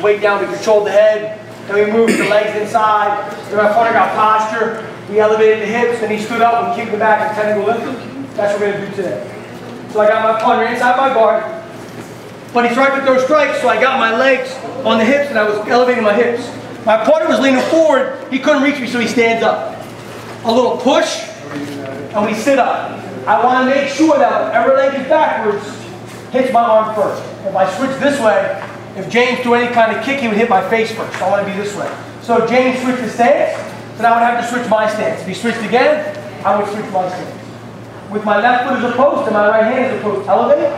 his weight down to control the head. Then we moved the legs inside. Then my partner got posture. We elevated the hips, and he stood up and kicked the back and technical lifting. That's what we're going to do today. So I got my partner inside my bar. But he's right to throw strikes, so I got my legs on the hips and I was elevating my hips. My partner was leaning forward, he couldn't reach me, so he stands up. A little push, and we sit up. I want to make sure that whatever leg is backwards hits my arm first. If I switch this way, if James threw any kind of kick, he would hit my face first. I want to be this way. So James switched his stance, so now I would have to switch my stance. If he switched again, I would switch my stance. With my left foot as opposed to my right hand as opposed to elevate,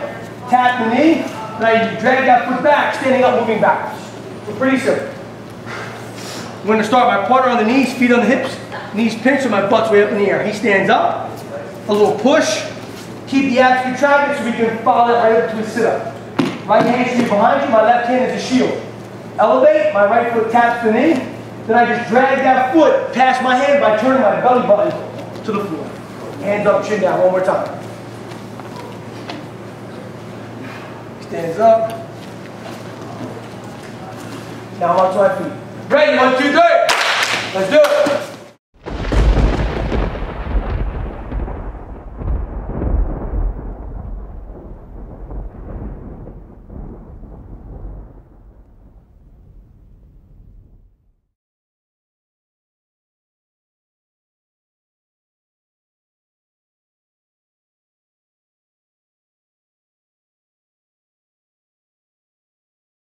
tap the knee, now you drag that foot back, standing up, moving backwards. So pretty simple. I'm going to start my partner on the knees, feet on the hips, knees pinched, so my butt's way up in the air. He stands up, a little push, keep the abs contracted so we can follow that right up to a sit-up. Right hand should be behind you, my left hand is a shield. Elevate, my right foot taps the knee, then I just drag that foot past my hand by turning my belly button to the floor. Hands up, chin down, one more time. Stands up. Now onto my feet. Ready? 1, 2, 3. Let's do it.